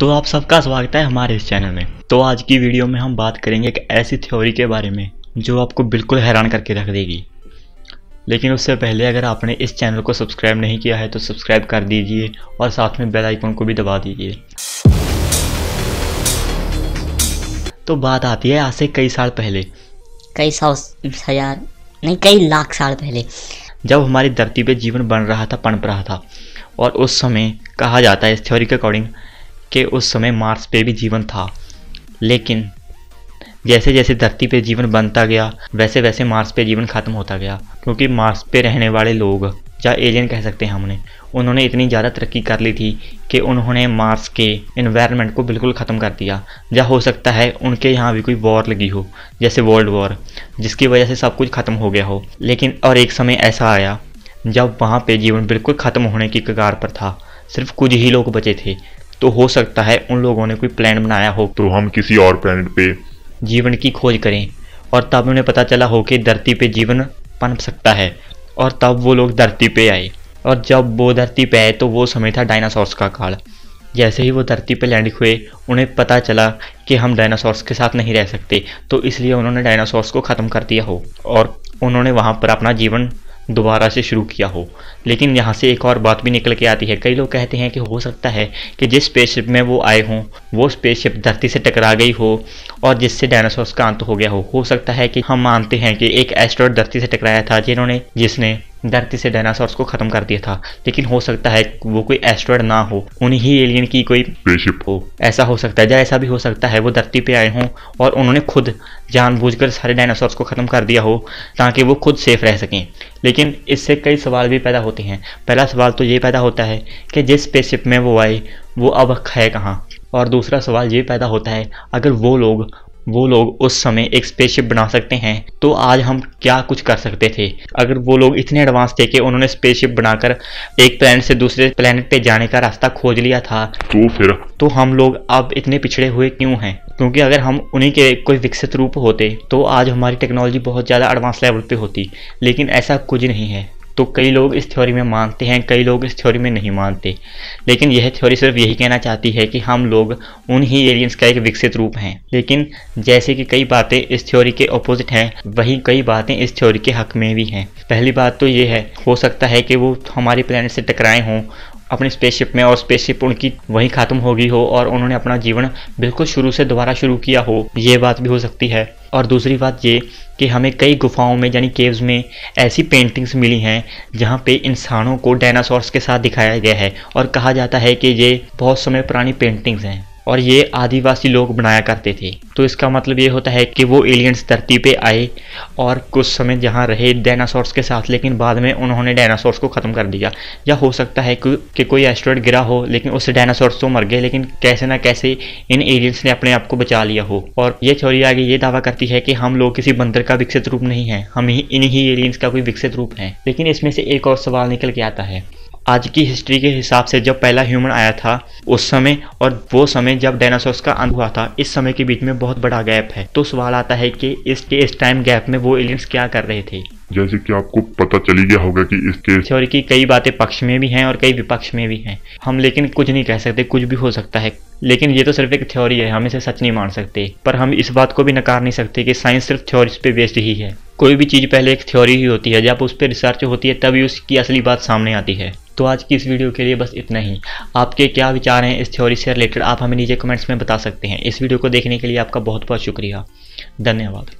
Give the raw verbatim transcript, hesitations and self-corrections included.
तो आप सबका स्वागत है हमारे इस चैनल में। तो आज की वीडियो में हम बात करेंगे एक ऐसी थ्योरी के बारे में जो आपको बिल्कुल हैरान करके रख देगी। लेकिन उससे पहले अगर आपने इस चैनल को सब्सक्राइब नहीं किया है तो सब्सक्राइब कर दीजिए और साथ में बेल आइकन को भी दबा दीजिए। तो बात आती है आज से कई साल पहले, कई सौ हजार नहीं कई लाख साल पहले, जब हमारी धरती पे जीवन बन रहा था, पनप रहा था। और उस समय कहा जाता है इस थ्योरी के अकॉर्डिंग कि उस समय मार्स पे भी जीवन था। लेकिन जैसे जैसे धरती पे जीवन बनता गया वैसे वैसे मार्स पे जीवन ख़त्म होता गया, क्योंकि मार्स पे रहने वाले लोग, या एलियन कह सकते हैं हमने, उन्होंने इतनी ज़्यादा तरक्की कर ली थी कि उन्होंने मार्स के इन्वायरमेंट को बिल्कुल ख़त्म कर दिया। या हो सकता है उनके यहाँ भी कोई वॉर लगी हो, जैसे वर्ल्ड वॉर, जिसकी वजह से सब कुछ ख़त्म हो गया हो। लेकिन और एक समय ऐसा आया जब वहाँ पे जीवन बिल्कुल ख़त्म होने की कगार पर था, सिर्फ कुछ ही लोग बचे थे। तो हो सकता है उन लोगों ने कोई प्लान बनाया हो तो हम किसी और प्लैनेट पे जीवन की खोज करें। और तब उन्हें पता चला हो कि धरती पे जीवन पनप सकता है, और तब वो लोग धरती पे आए। और जब वो धरती पे आए तो वो समय था डायनासोर्स का काल। जैसे ही वो धरती पे लैंड हुए उन्हें पता चला कि हम डायनासोर्स के साथ नहीं रह सकते, तो इसलिए उन्होंने डायनासोर्स को ख़त्म कर दिया हो और उन्होंने वहाँ पर अपना जीवन दोबारा से शुरू किया हो। लेकिन यहाँ से एक और बात भी निकल के आती है। कई लोग कहते हैं कि हो सकता है कि जिस स्पेसशिप में वो आए हों वो स्पेसशिप धरती से टकरा गई हो और जिससे डायनासोर्स का अंत हो गया हो। हो सकता है कि हम मानते हैं कि एक एस्ट्रॉइड धरती से टकराया था जिन्होंने जिसने धरती से डायनासोर्स को ख़त्म कर दिया था। लेकिन हो सकता है वो कोई एस्ट्रॉइड ना हो, उन्हीं एलियन की कोई स्पेसशिप हो। ऐसा हो सकता है, या ऐसा भी हो सकता है वो धरती पे आए हों और उन्होंने खुद जानबूझकर सारे डायनासोर्स को ख़त्म कर दिया हो ताकि वो खुद सेफ रह सकें। लेकिन इससे कई सवाल भी पैदा होते हैं। पहला सवाल तो ये पैदा होता है कि जिस स्पेसशिप में वो आए वो अब है कहाँ। और दूसरा सवाल ये पैदा होता है, अगर वो लोग वो लोग उस समय एक स्पेसशिप बना सकते हैं तो आज हम क्या कुछ कर सकते थे। अगर वो लोग इतने एडवांस थे कि उन्होंने स्पेसशिप बनाकर एक प्लैनेट से दूसरे प्लैनेट पे जाने का रास्ता खोज लिया था, तो फिर तो हम लोग अब इतने पिछड़े हुए क्यों हैं। क्योंकि अगर हम उन्हीं के कोई विकसित रूप होते तो आज हमारी टेक्नोलॉजी बहुत ज़्यादा एडवांस लेवल पे होती। लेकिन ऐसा कुछ नहीं है। तो कई लोग इस थ्योरी में मानते हैं, कई लोग इस थ्योरी में नहीं मानते। लेकिन यह थ्योरी सिर्फ यही कहना चाहती है कि हम लोग उन्हीं एलियंस का एक विकसित रूप हैं। लेकिन जैसे कि कई बातें इस थ्योरी के ऑपोजिट हैं, वहीं कई बातें इस थ्योरी के हक में भी हैं। पहली बात तो ये है, हो सकता है कि वो हमारे प्लैनेट से टकराए हों अपनी स्पेसशिप में और स्पेसशिप उनकी वहीं ख़त्म हो गई हो और उन्होंने अपना जीवन बिल्कुल शुरू से दोबारा शुरू किया हो। ये बात भी हो सकती है। और दूसरी बात ये कि हमें कई गुफाओं में, यानी केव्स में, ऐसी पेंटिंग्स मिली हैं जहाँ पे इंसानों को डायनासोर्स के साथ दिखाया गया है। और कहा जाता है कि ये बहुत समय पुरानी पेंटिंग्स हैं और ये आदिवासी लोग बनाया करते थे। तो इसका मतलब ये होता है कि वो एलियंस धरती पे आए और कुछ समय यहाँ रहे डायनासोर्स के साथ, लेकिन बाद में उन्होंने डायनासोर्स को ख़त्म कर दिया। या हो सकता है कि, कि कोई एस्ट्रॉइड गिरा हो, लेकिन उससे डायनासोर्स तो मर गए, लेकिन कैसे ना कैसे इन एलियंस ने अपने आप को बचा लिया हो। और ये थ्योरी आगे ये दावा करती है कि हम लोग किसी बंदर का विकसित रूप नहीं है, हम ही इन्हीं एलियंस का कोई विकसित रूप है। लेकिन इसमें से एक और सवाल निकल के आता है, आज की हिस्ट्री के हिसाब से जब पहला ह्यूमन आया था उस समय और वो समय जब डायनासोर्स का अंत हुआ था, इस समय के बीच में बहुत बड़ा गैप है। तो सवाल आता है कि इसके इस टाइम गैप में वो एलियंस क्या कर रहे थे। जैसे कि आपको पता चली गया होगा कि इसके थ्योरी की कई बातें पक्ष में भी हैं और कई विपक्ष में भी हैं। हम लेकिन कुछ नहीं कह सकते, कुछ भी हो सकता है। लेकिन ये तो सिर्फ एक थ्योरी है, हम इसे सच नहीं मान सकते। पर हम इस बात को भी नकार नहीं सकते कि साइंस सिर्फ थ्योरीज पे बेस्ड ही है। कोई भी चीज़ पहले एक थ्योरी ही होती है, जब उस पर रिसर्च होती है तभी उसकी असली बात सामने आती है। तो आज की इस वीडियो के लिए बस इतना ही। आपके क्या विचार हैं इस थ्योरी से रिलेटेड, आप हमें नीचे कमेंट्स में बता सकते हैं। इस वीडियो को देखने के लिए आपका बहुत बहुत शुक्रिया, धन्यवाद।